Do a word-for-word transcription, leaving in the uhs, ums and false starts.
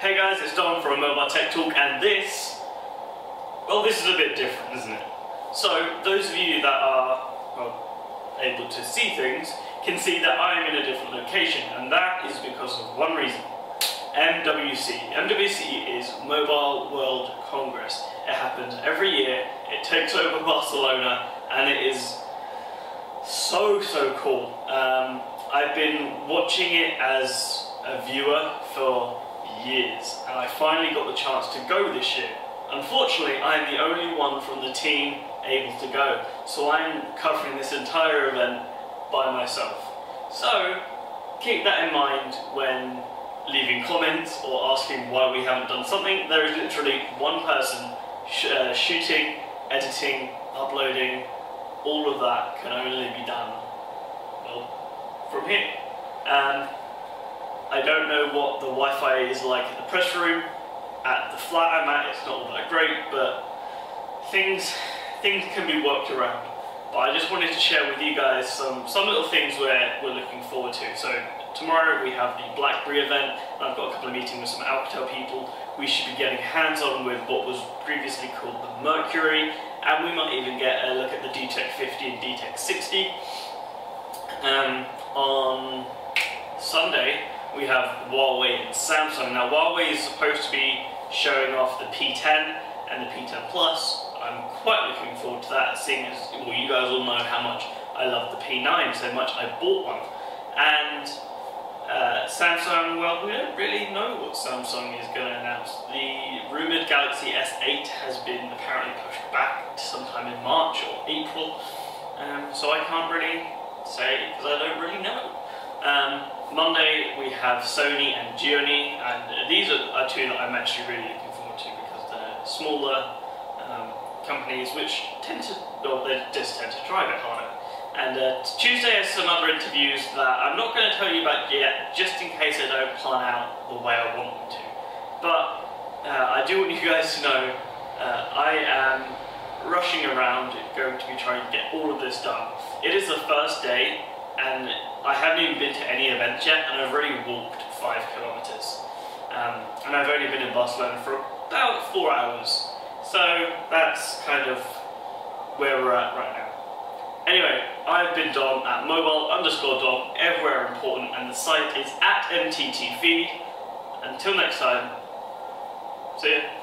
Hey guys, it's Dom from Mobile Tech Talk, and this, well, this is a bit different, isn't it? So, those of you that are, well, able to see things, can see that I'm in a different location, and that is because of one reason. M W C. M W C is Mobile World Congress. It happens every year, it takes over Barcelona, and it is so, so cool. Um, I've been watching it as a viewer for years, and I finally got the chance to go this year. Unfortunately, I'm the only one from the team able to go, so I'm covering this entire event by myself. So, keep that in mind when leaving comments or asking why we haven't done something. There is literally one person sh uh, shooting, editing, uploading, all of that can only be done, well, from here. Um, I don't know what the Wi-Fi is like in the press room. At the flat I'm at, it's not all that great, but things things can be worked around. But I just wanted to share with you guys some, some little things we're, we're looking forward to. So tomorrow we have the BlackBerry event, and I've got a couple of meetings with some Alcatel people. We should be getting hands-on with what was previously called the Mercury, and we might even get a look at the D T E K fifty and D T E K sixty. Um, on Sunday, we have Huawei and Samsung. Now, Huawei is supposed to be showing off the P ten and the P ten Plus. I'm quite looking forward to that, seeing as, well, you guys all know how much I love the P nine so much, I bought one. And uh, Samsung, well, we don't really know what Samsung is going to announce. The rumoured Galaxy S eight has been apparently pushed back to sometime in March or April, um, so I can't really say because I don't really know. Um, Monday we have Sony and Gionee, and these are, are two that I'm actually really looking forward to because they're smaller um, companies which tend to, well, they just tend to drive it harder. And uh, Tuesday is some other interviews that I'm not going to tell you about yet, just in case I don't plan out the way I want them to. But uh, I do want you guys to know uh, I am rushing around, going to be trying to get all of this done. It is the first day, and I haven't even been to any event yet, and I've already walked five kilometers. Um, and I've only been in Barcelona for about four hours. So that's kind of where we're at right now. Anyway, I've been Dom at mobile underscore Dom, everywhere important, and the site is at M T T feed. Until next time, see ya.